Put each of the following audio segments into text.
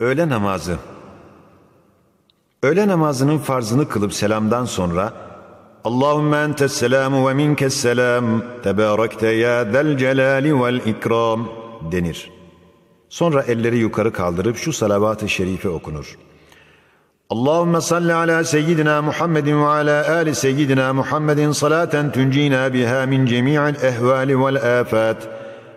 Öğle namazı. Öğle namazının farzını kılıp selamdan sonra Allahümme entes selamu ve minkes selam tebarekte ya del celali vel ikram denir. Sonra elleri yukarı kaldırıp şu salavat-ı şerife okunur. Allahümme salli ala seyyidina Muhammedin ve ala ali seyyidina Muhammedin salaten tuncina biha min cemi'il ehvali vel afat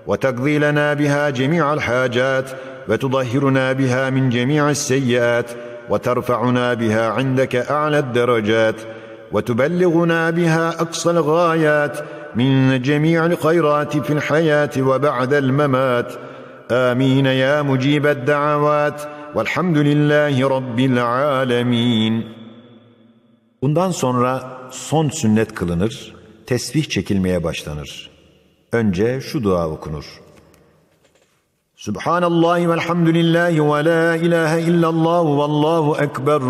ve takzi lana biha cemi'il hacat ve tudahhiruna biha min cemi'is seyyiat ve terfa'una biha indeke a'led derecat ve tübelliğuna biha aksal gayat min cemi'il hayrati fil hayati ve ba'del memat amin ya mucibed da'avat velhamdülillahi rabbil alemin. Bundan sonra son sünnet kılınır, tesbih çekilmeye başlanır. Önce şu dua okunur. Subhanallahi velhamdülillahi ve la ilahe illallah ve allahu ekber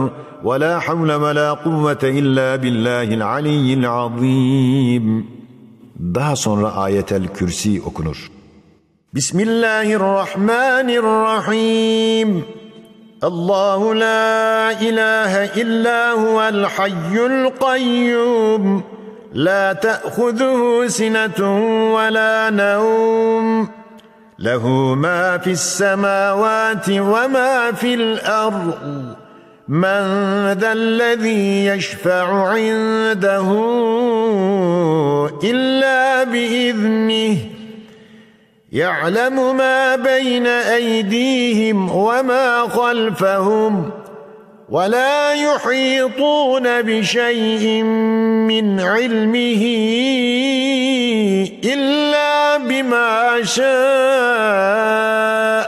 ve la havle ve la kuvvete illa billahil aliyyil azim. Daha sonra ayetel kürsi okunur. Bismillahirrahmanirrahim. Allahu la ilahe illa huvel hayyul kayyum. La te'huzuhu sinetun ve la nevm. Lehu ma fissemavati ve ma fil ard. Men zellezî yeşfe'u indehu illa biiznih. يعلم ما بين أيديهم وما خلفهم ولا يحيطون بشيء من علمه إلا بما شاء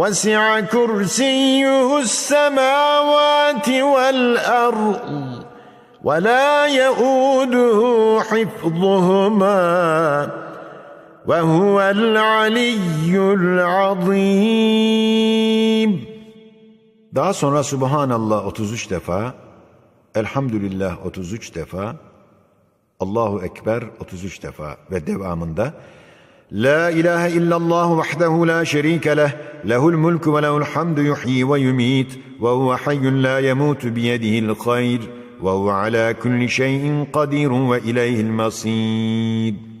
وسع كرسيه السماوات والأرض ولا يؤوده حفظهما وَهُوَ الْعَلِيُّ الْعَظِيمُ. Daha sonra Subhanallah 33 defa, Elhamdülillah 33 defa, Allahu Ekber 33 defa ve devamında La ilahe illallah vahdehu la şerike leh, lehul mulku ve lehul hamdu yuhyi ve yumit ve huve hayyun la yemutu biyedihil khayr ve huve ala kulli şeyin kadirun ve ileyhil masir.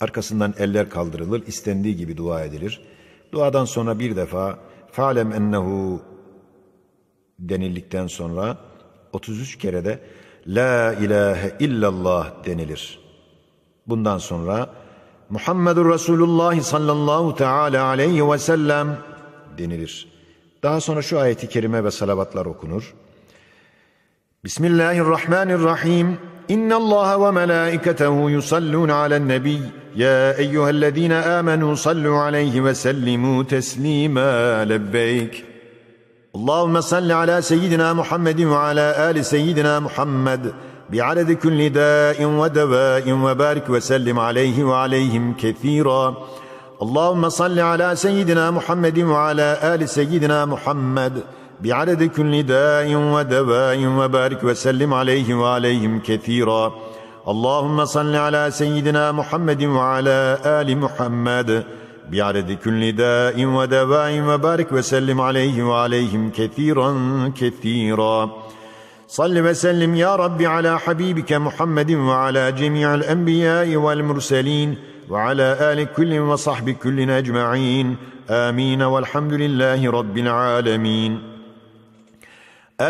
Arkasından eller kaldırılır, istendiği gibi dua edilir. Duadan sonra bir defa "Fa'lem ennehu" denildikten sonra 33 kere de "La ilahe illallah" denilir. Bundan sonra "Muhammedur Resulullah sallallahu teala aleyhi ve sellem" denilir. Daha sonra şu ayeti kerime ve salavatlar okunur. Bismillahirrahmanirrahim. İnna Allaha ve melâiketehu yusallûne alen-nebî. Ya eyyühellezîne âmenû sallu aleyhi ve sellimû teslîmâ lebbeyk. Allahümme salli ala seyyidina Muhammedin ve ala âli seyyidina Muhammed. Bi'adedi kulli dâin ve devâin ve barik ve sellim aleyhi ve aleyhim kethîrâ. Allahümme salli ala seyyidina Muhammedin ve ala âli seyyidina Muhammed. بعدد كل داء ودواء وبارك وسلم عليه وعليهم كثيرا اللهم صل على سيدنا محمد وعلى آل محمد بعدد كل داء ودواء وبارك وسلم عليه وعليهم كثيرا كثيرا صل وسلم يا رب على حبيبك محمد وعلى جميع الأنبياء والمرسلين وعلى آل كل وصحب كل أجمعين آمين والحمد لله رب العالمين.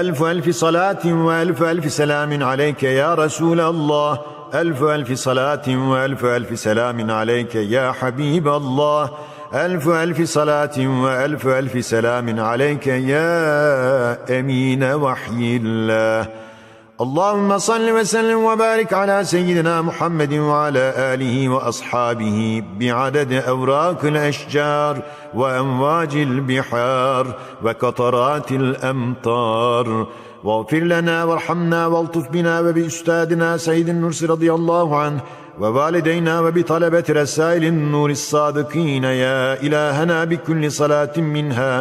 ألف ألف صلاة وألف ألف سلام عليك يا رسول الله ألف ألف صلاة وألف ألف سلام عليك يا حبيب الله ألف ألف صلاة وألف ألف سلام عليك يا أمين وحي الله. اللهم صل وسلم وبارك على سيدنا محمد وعلى آله وأصحابه بعدد أوراق الأشجار وأمواج البحار وقطرات الأمطار واغفر لنا وارحمنا والطف بنا وبأستاذنا سيد النرس رضي الله عنه ووالدينا وبطلبة رسائل النور الصادقين يا إلهنا بكل صلاة منها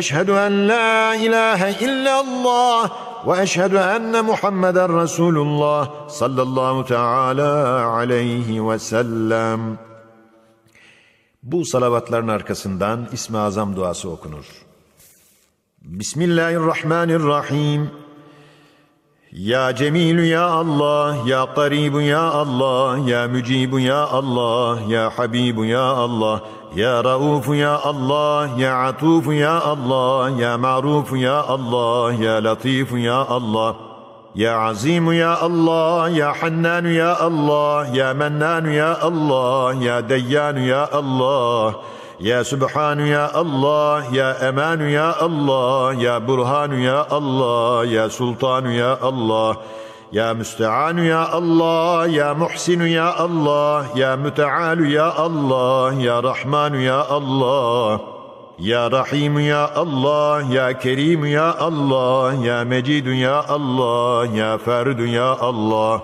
أشهد أن لا إله إلا الله وأشهد أن محمدا رسول الله صلى الله تعالى عليه وسلم. Bu salavatların arkasından İsmi Azam duası okunur. Bismillahirrahmanirrahim. Ya Cemilü ya Allah, ya Karibu ya Allah, ya Mücibu ya Allah, ya Habibu ya Allah, ya Raufu ya Allah, ya Atufu ya Allah, ya Ma'rufu ya Allah, ya Latifu ya Allah, يا عظيم يا الله يا حنان يا الله يا منان يا الله يا ديان يا الله يا سبحان يا الله يا أمان يا الله يا برهان يا الله يا سلطان يا الله يا مستعان يا الله يا محسن يا الله يا متعال يا الله يا رحمن يا الله يا رحيم يا الله يا كريم يا الله يا مجيد يا الله يا فرد يا الله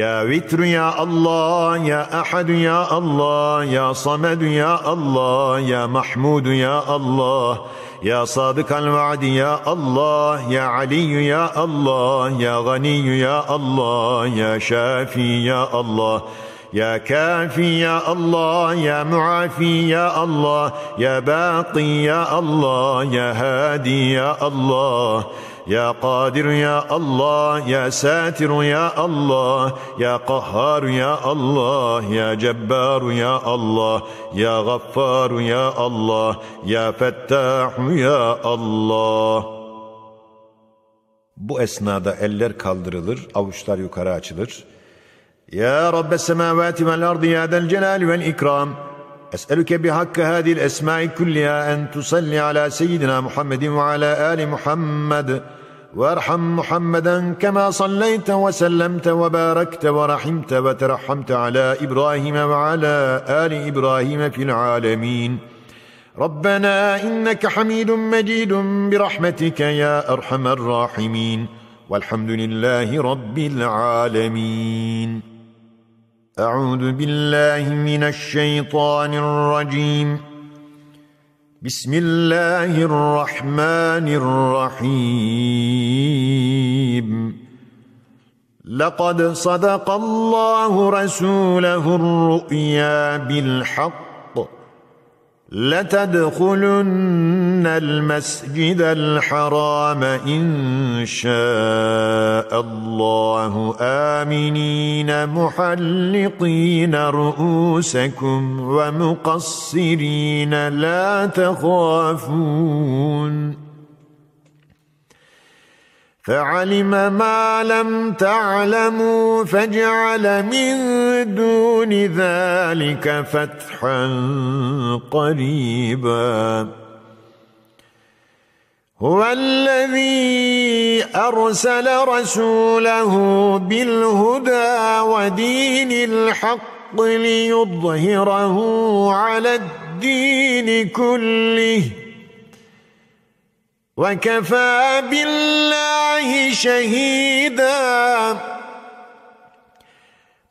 يا وتر يا الله يا أحد يا الله يا صمد يا الله يا محمود يا الله يا صادق الوعد يا الله يا علي يا الله يا غني يا الله يا شافي يا الله يا كافي يا الله يا معافي يا الله يا باقي يا الله يا هادي يا الله يا قادر يا الله يا ساتر يا الله يا قهار يا الله يا جبار يا الله يا غفار يا الله يا فتاح يا الله. Bu esnada eller kaldırılır, avuçlar yukarı açılır. يا رب السماوات والأرض يا ذا الجلال والإكرام أسألك بحق هذه الأسماء كلها أن تصلي على سيدنا محمد وعلى آل محمد وارحم محمدا كما صليت وسلمت وباركت ورحمت وترحمت على إبراهيم وعلى آل إبراهيم في العالمين ربنا إنك حميد مجيد برحمتك يا أرحم الراحمين والحمد لله رب العالمين. أعوذ بالله من الشيطان الرجيم. بسم الله الرحمن الرحيم. لقد صدق الله رسوله الرؤيا بالحق لتدخلن المسجد الحرام إن شاء الله آمنين محلقين رؤوسكم ومقصرين لا تخافون فعلم ما لم تعلموا فجعل من دون ذلك فتحا قريبا. هو الذي أرسل رسوله بالهدى ودين الحق ليظهره على الدين كله وكفى بالله شهيدا.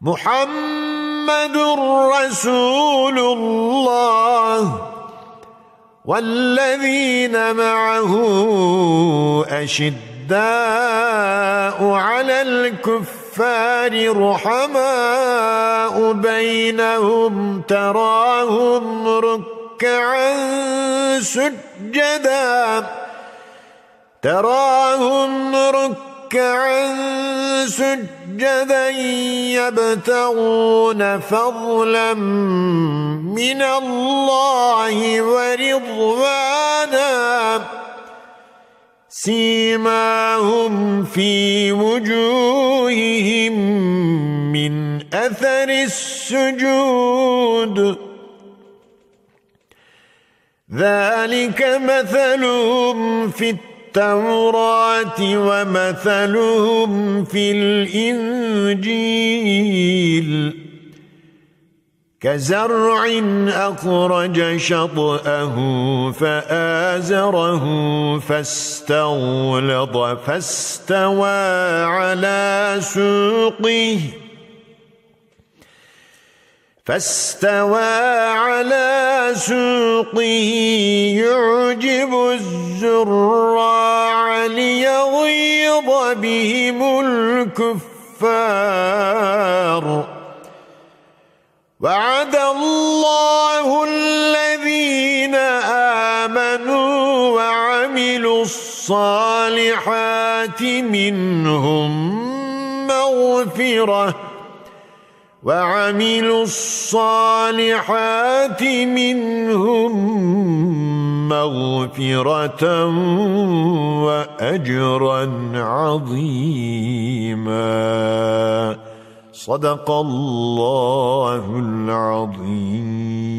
محمد رسول الله والذين معه أشداء على الكفار رحماء بينهم تراهم ركعا سجدا يبتغون فضلا من الله ورضوانا سيماهم في وجوههم من أثر السجود ذلك مثلهم في التوراة ومثلهم في الإنجيل كزرع أخرج شطأه فآزره فاستغلظ فاستوى على سوقه يعجب الزراع ليغيظ بهم الكفار وعد الله الذين آمنوا وعملوا الصالحات منهم مغفرة وأجرا عظيما. صدق الله العظيم.